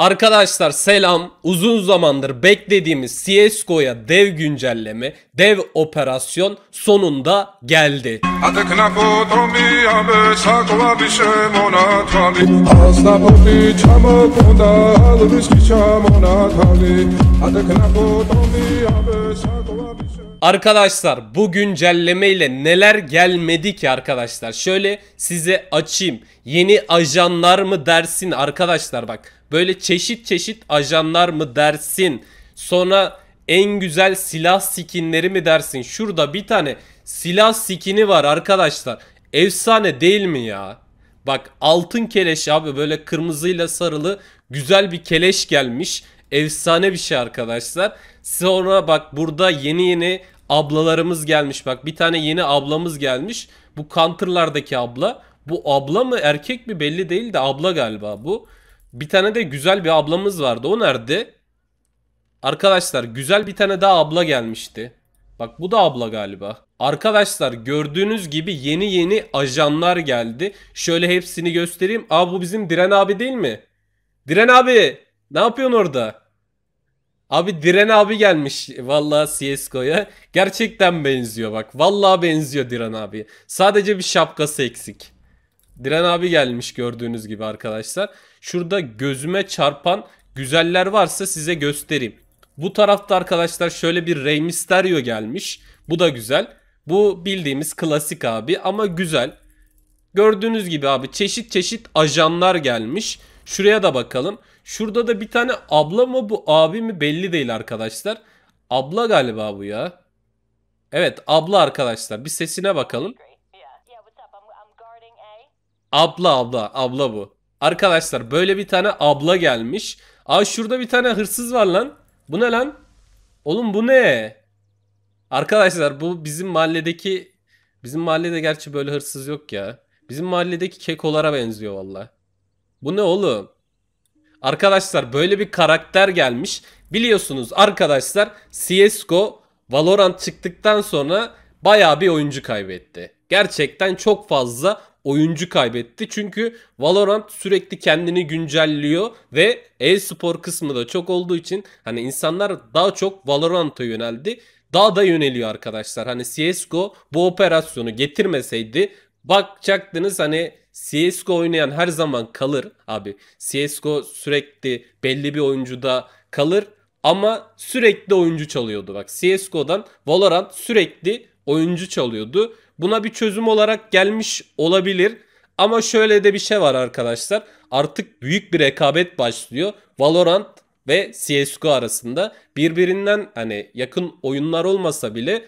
Arkadaşlar selam, uzun zamandır beklediğimiz CSGO'ya dev güncelleme, dev operasyon sonunda geldi. Arkadaşlar bu güncelleme ile neler gelmedi ki arkadaşlar, şöyle size açayım. Yeni ajanlar mı dersin arkadaşlar, bak böyle çeşit ajanlar mı dersin, sonra en güzel silah skinleri mi dersin? Şurada bir tane silah skini var arkadaşlar, efsane değil mi ya? Bak altın keleş abi, böyle kırmızıyla sarılı güzel bir keleş gelmiş. Efsane bir şey arkadaşlar. Sonra bak burada yeni ablalarımız gelmiş. Bak bir tane yeni ablamız gelmiş. Bu counterlardaki abla. Bu abla mı erkek mi belli değil de abla galiba bu. Bir tane de güzel bir ablamız vardı. O nerede? Arkadaşlar güzel bir tane daha abla gelmişti. Bak bu da abla galiba. Arkadaşlar gördüğünüz gibi yeni ajanlar geldi. Şöyle hepsini göstereyim. Aa bu bizim Diren abi değil mi? Diren abi! Ne yapıyorsun orada? Abi Diren abi gelmiş vallahi CSGO'ya. Gerçekten benziyor bak. Vallahi benziyor Diren abi. Sadece bir şapkası eksik. Diren abi gelmiş gördüğünüz gibi arkadaşlar. Şurada gözüme çarpan güzeller varsa size göstereyim. Bu tarafta arkadaşlar şöyle bir Rey Mysterio gelmiş. Bu da güzel. Bu bildiğimiz klasik abi ama güzel. Gördüğünüz gibi abi çeşit ajanlar gelmiş. Şuraya da bakalım. Şurada da bir tane abla mı bu abi mi belli değil arkadaşlar. Abla galiba bu ya. Evet abla arkadaşlar. Bir sesine bakalım. Abla bu. Arkadaşlar böyle bir tane abla gelmiş. Aa şurada bir tane hırsız var lan. Bu ne lan? Oğlum bu ne? Arkadaşlar bu bizim mahallede gerçi böyle hırsız yok ya. Bizim mahalledeki kekolara benziyor vallahi. Bu ne oğlum? Arkadaşlar böyle bir karakter gelmiş. Biliyorsunuz arkadaşlar CSGO Valorant çıktıktan sonra bayağı bir oyuncu kaybetti. Gerçekten çok fazla oyuncu kaybetti. Çünkü Valorant sürekli kendini güncelliyor ve e-spor kısmı da çok olduğu için hani insanlar daha çok Valorant'a yöneldi. Daha da yöneliyor arkadaşlar. Hani CSGO bu operasyonu getirmeseydi bakacaktınız hani CSGO oynayan her zaman kalır abi. CSGO sürekli belli bir oyuncuda kalır ama sürekli oyuncu çalıyordu. Bak CSGO'dan Valorant sürekli oyuncu çalıyordu. Buna bir çözüm olarak gelmiş olabilir. Ama şöyle de bir şey var arkadaşlar. Artık büyük bir rekabet başlıyor. Valorant ve CSGO arasında birbirinden hani yakın oyunlar olmasa bile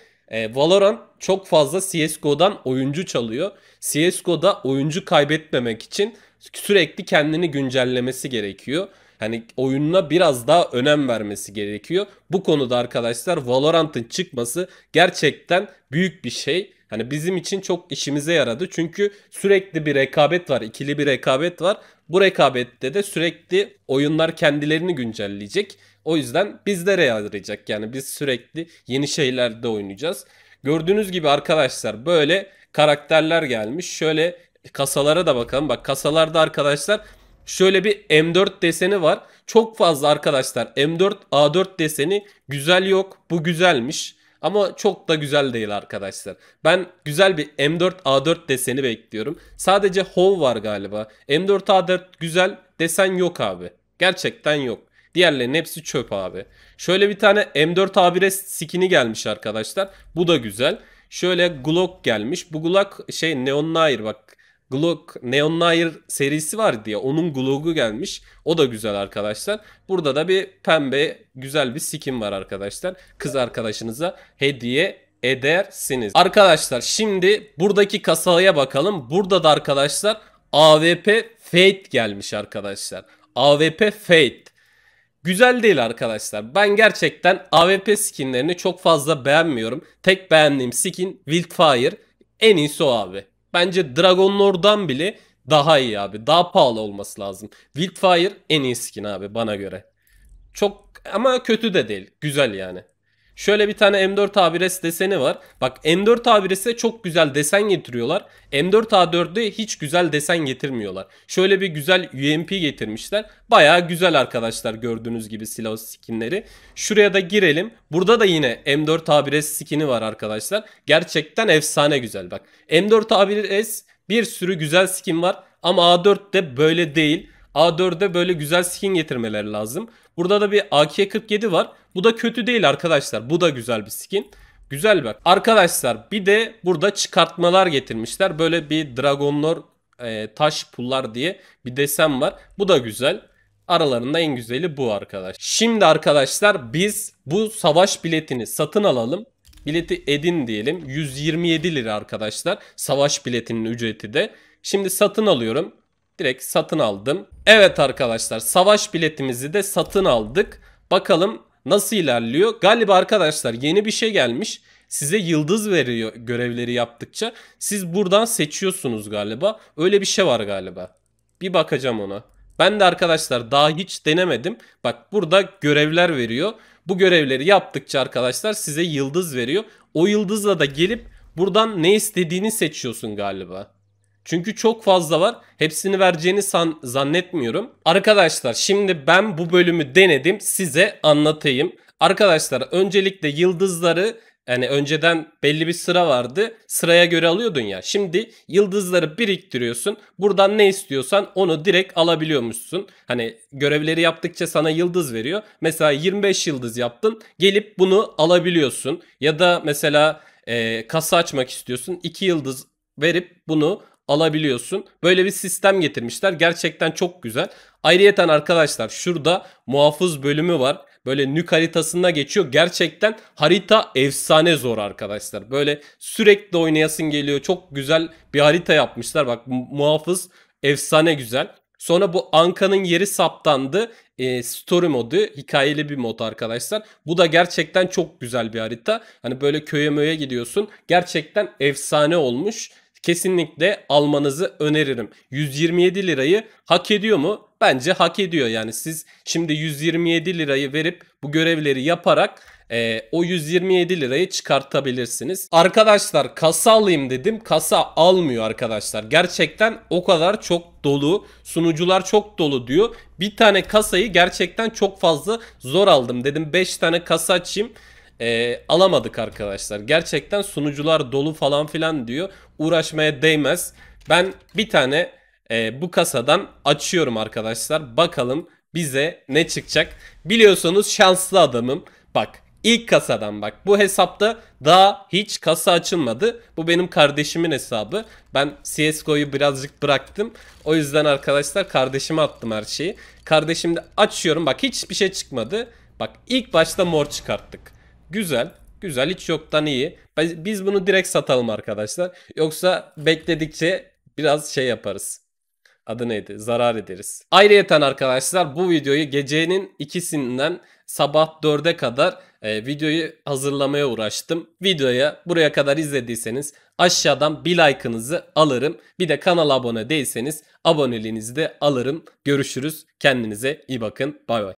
Valorant çok fazla CSGO'dan oyuncu çalıyor. CSGO'da oyuncu kaybetmemek için sürekli kendini güncellemesi gerekiyor. Hani oyununa biraz daha önem vermesi gerekiyor. Bu konuda arkadaşlar Valorant'ın çıkması gerçekten büyük bir şey. Hani bizim için çok işimize yaradı. Çünkü sürekli bir rekabet var. İkili bir rekabet var. Bu rekabette de sürekli oyunlar kendilerini güncelleyecek. O yüzden bizlere yarayacak. Yani biz sürekli yeni şeylerde oynayacağız. Gördüğünüz gibi arkadaşlar böyle karakterler gelmiş. Şöyle kasalara da bakalım. Bak kasalarda arkadaşlar şöyle bir M4 deseni var. Çok fazla arkadaşlar M4 A4 deseni güzel yok. Bu güzelmiş. Ama çok da güzel değil arkadaşlar. Ben güzel bir M4 A4 deseni bekliyorum. Sadece HOV var galiba. M4 A4 güzel desen yok abi. Gerçekten yok. Diğerlerinin hepsi çöp abi. Şöyle bir tane M4 A1-S skin'i gelmiş arkadaşlar. Bu da güzel. Şöyle Glock gelmiş. Bu Glock Neon Noir bak. Glock Neon Noir serisi var diye onun Glock'u gelmiş. O da güzel arkadaşlar. Burada da bir pembe güzel bir skin var arkadaşlar. Kız arkadaşınıza hediye edersiniz. Arkadaşlar şimdi buradaki kasaya bakalım. Burada da arkadaşlar AWP Fate gelmiş arkadaşlar. AWP Fate. Güzel değil arkadaşlar. Ben gerçekten AWP skinlerini çok fazla beğenmiyorum. Tek beğendiğim skin Wildfire. En iyisi o abi. Bence Dragon Lord'dan bile daha iyi abi. Daha pahalı olması lazım. Wildfire en iyi skin abi bana göre. Çok ama kötü de değil. Güzel yani. Şöyle bir tane M4A1-S deseni var. Bak M4A1-S'e çok güzel desen getiriyorlar. M4A4'e hiç güzel desen getirmiyorlar. Şöyle bir güzel UMP getirmişler. Bayağı güzel arkadaşlar, gördüğünüz gibi silah skinleri. Şuraya da girelim. Burada da yine M4A1-S skini var arkadaşlar. Gerçekten efsane güzel bak. M4A1-S bir sürü güzel skin var. Ama A4'te böyle değil. A4'e böyle güzel skin getirmeleri lazım. Burada da bir AK47 var. Bu da kötü değil arkadaşlar. Bu da güzel bir skin. Güzel bak. Arkadaşlar bir de burada çıkartmalar getirmişler. Böyle bir Dragon Lord taş pullar diye bir desen var. Bu da güzel. Aralarında en güzeli bu arkadaş. Şimdi arkadaşlar biz bu savaş biletini satın alalım. Bileti edin diyelim. 127 lira arkadaşlar. Savaş biletinin ücreti de. Şimdi satın alıyorum. Direkt satın aldım. Evet arkadaşlar, savaş biletimizi de satın aldık. Bakalım nasıl ilerliyor? Galiba arkadaşlar yeni bir şey gelmiş. Size yıldız veriyor görevleri yaptıkça. Siz buradan seçiyorsunuz galiba. Öyle bir şey var galiba. Bir bakacağım ona. Ben de arkadaşlar daha hiç denemedim. Bak burada görevler veriyor. Bu görevleri yaptıkça arkadaşlar size yıldız veriyor. O yıldızla da gelip buradan ne istediğini seçiyorsun galiba. Çünkü çok fazla var. Hepsini vereceğini zannetmiyorum. Arkadaşlar şimdi ben bu bölümü denedim. Size anlatayım. Arkadaşlar öncelikle yıldızları, yani önceden belli bir sıra vardı. Sıraya göre alıyordun ya. Şimdi yıldızları biriktiriyorsun. Buradan ne istiyorsan onu direkt alabiliyormuşsun. Hani görevleri yaptıkça sana yıldız veriyor. Mesela 25 yıldız yaptın. Gelip bunu alabiliyorsun. Ya da mesela kasa açmak istiyorsun. 2 yıldız verip bunu alabiliyorsun. Böyle bir sistem getirmişler. Gerçekten çok güzel. Ayrıyeten arkadaşlar şurada muhafız bölümü var. Böyle nük haritasına geçiyor. Gerçekten harita efsane zor arkadaşlar. Böyle sürekli oynayasın geliyor. Çok güzel bir harita yapmışlar. Bak muhafız efsane güzel. Sonra bu Anka'nın yeri saptandı. Story modu, hikayeli bir mod arkadaşlar. Bu da gerçekten çok güzel bir harita. Hani böyle köye möye gidiyorsun. Gerçekten efsane olmuş. Kesinlikle almanızı öneririm. 127 lirayı hak ediyor mu? Bence hak ediyor. Yani siz şimdi 127 lirayı verip bu görevleri yaparak o 127 lirayı çıkartabilirsiniz. Arkadaşlar kasa alayım dedim. Kasa almıyor arkadaşlar. Gerçekten o kadar çok dolu. Sunucular çok dolu diyor. Bir tane kasayı gerçekten çok fazla zor aldım. Dedim 5 tane kasa açayım. Alamadık arkadaşlar. Gerçekten sunucular dolu falan filan diyor. Uğraşmaya değmez. Ben bir tane bu kasadan açıyorum arkadaşlar. Bakalım bize ne çıkacak. Biliyorsunuz şanslı adamım. Bak ilk kasadan bak. Bu hesapta daha hiç kasa açılmadı. Bu benim kardeşimin hesabı. Ben CSGO'yu birazcık bıraktım. O yüzden arkadaşlar kardeşime attım her şeyi. Kardeşim de açıyorum. Bak hiçbir şey çıkmadı. Bak ilk başta mor çıkarttık. Güzel. Güzel. Hiç yoktan iyi. Biz bunu direkt satalım arkadaşlar. Yoksa bekledikçe biraz şey yaparız. Adı neydi? Zarar ederiz. Ayrıyeten arkadaşlar bu videoyu gecenin 2'sinden sabah 4'e kadar videoyu hazırlamaya uğraştım. Videoya buraya kadar izlediyseniz aşağıdan bir like'ınızı alırım. Bir de kanala abone değilseniz aboneliğinizi de alırım. Görüşürüz. Kendinize iyi bakın. Bay bay.